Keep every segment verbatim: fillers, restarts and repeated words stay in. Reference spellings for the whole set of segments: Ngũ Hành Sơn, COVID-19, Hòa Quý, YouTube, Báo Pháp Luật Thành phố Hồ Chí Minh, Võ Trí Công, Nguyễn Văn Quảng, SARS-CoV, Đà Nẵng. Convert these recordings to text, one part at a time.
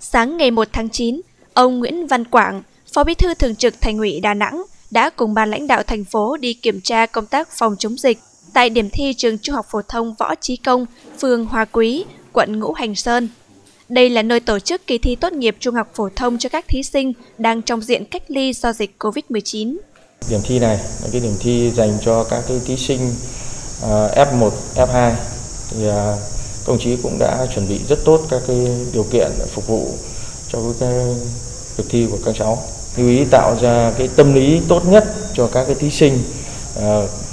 Sáng ngày mùng một tháng chín, ông Nguyễn Văn Quảng, Phó Bí thư Thường trực Thành ủy Đà Nẵng đã cùng ban lãnh đạo thành phố đi kiểm tra công tác phòng chống dịch tại điểm thi trường Trung học phổ thông Võ Trí Công, phường Hòa Quý, quận Ngũ Hành Sơn. Đây là nơi tổ chức kỳ thi tốt nghiệp trung học phổ thông cho các thí sinh đang trong diện cách ly do dịch Covid mười chín. Điểm thi này là cái điểm thi dành cho các cái thí sinh ép một, ép hai. Thì công chí cũng đã chuẩn bị rất tốt các cái điều kiện để phục vụ cho cái cuộc thi của các cháu. Lưu ý tạo ra cái tâm lý tốt nhất cho các cái thí sinh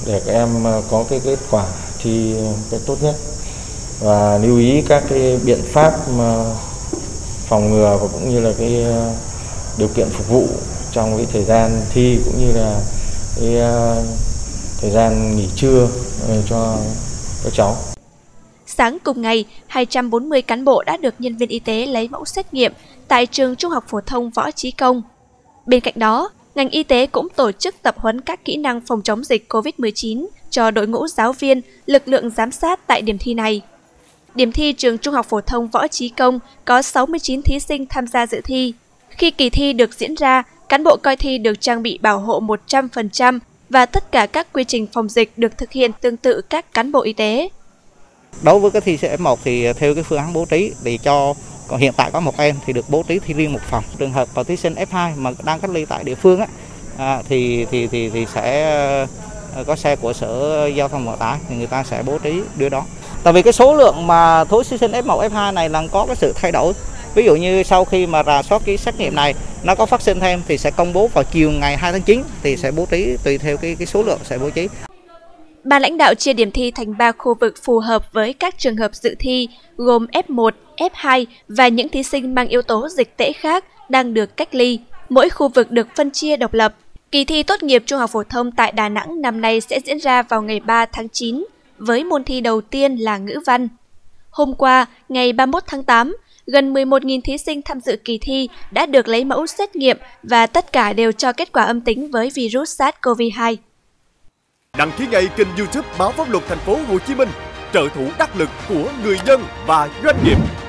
để các em có cái kết quả thi cái tốt nhất. Và lưu ý các cái biện pháp phòng ngừa và cũng như là cái điều kiện phục vụ trong cái thời gian thi cũng như là cái thời gian nghỉ trưa cho các cháu. Sáng cùng ngày, hai trăm bốn mươi cán bộ đã được nhân viên y tế lấy mẫu xét nghiệm tại trường Trung học phổ thông Võ Trí Công. Bên cạnh đó, ngành y tế cũng tổ chức tập huấn các kỹ năng phòng chống dịch Covid mười chín cho đội ngũ giáo viên, lực lượng giám sát tại điểm thi này. Điểm thi trường Trung học phổ thông Võ Trí Công có sáu mươi chín thí sinh tham gia dự thi. Khi kỳ thi được diễn ra, cán bộ coi thi được trang bị bảo hộ một trăm phần trăm và tất cả các quy trình phòng dịch được thực hiện tương tự các cán bộ y tế. Đối với cái thi C F một thì theo cái phương án bố trí để cho còn hiện tại có một em thì được bố trí thi riêng một phòng. Trường hợp và thí sinh ép hai mà đang cách ly tại địa phương á, à, thì, thì thì thì sẽ có xe của Sở Giao thông Vận tải thì người ta sẽ bố trí đưa đón. Tại vì cái số lượng mà thí sinh ép một, ép hai này là có cái sự thay đổi. Ví dụ như sau khi mà rà soát cái xét nghiệm này nó có phát sinh thêm thì sẽ công bố vào chiều ngày hai tháng chín thì sẽ bố trí tùy theo cái, cái số lượng sẽ bố trí. Ban lãnh đạo chia điểm thi thành ba khu vực phù hợp với các trường hợp dự thi gồm ép một, ép hai và những thí sinh mang yếu tố dịch tễ khác đang được cách ly. Mỗi khu vực được phân chia độc lập. Kỳ thi tốt nghiệp trung học phổ thông tại Đà Nẵng năm nay sẽ diễn ra vào ngày ba tháng chín với môn thi đầu tiên là ngữ văn. Hôm qua, ngày ba mươi mốt tháng tám, gần mười một nghìn thí sinh tham dự kỳ thi đã được lấy mẫu xét nghiệm và tất cả đều cho kết quả âm tính với virus SARS-CoV hai. Đăng ký ngay kênh YouTube Báo Pháp Luật Thành phố Hồ Chí Minh, trợ thủ đắc lực của người dân và doanh nghiệp.